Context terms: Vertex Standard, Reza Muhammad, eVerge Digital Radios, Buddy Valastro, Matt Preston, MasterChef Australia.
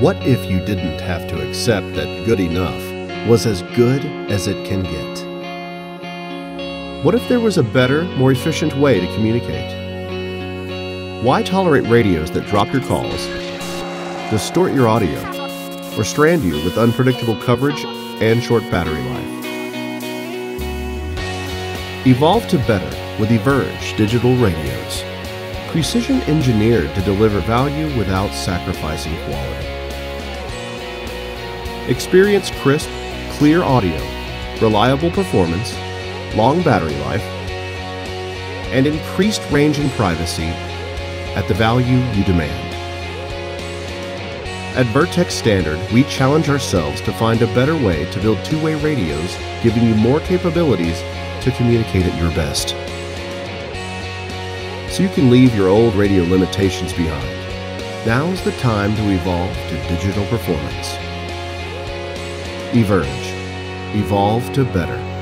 What if you didn't have to accept that good enough was as good as it can get? What if there was a better, more efficient way to communicate? Why tolerate radios that drop your calls, distort your audio, or strand you with unpredictable coverage and short battery life? Evolve to better with eVerge Digital Radios. Precision engineered to deliver value without sacrificing quality. Experience crisp, clear audio, reliable performance, long battery life, and increased range and privacy at the value you demand. At Vertex Standard, we challenge ourselves to find a better way to build two-way radios, giving you more capabilities to communicate at your best, so you can leave your old radio limitations behind. Now's the time to evolve to digital performance. eVerge. Evolve to better.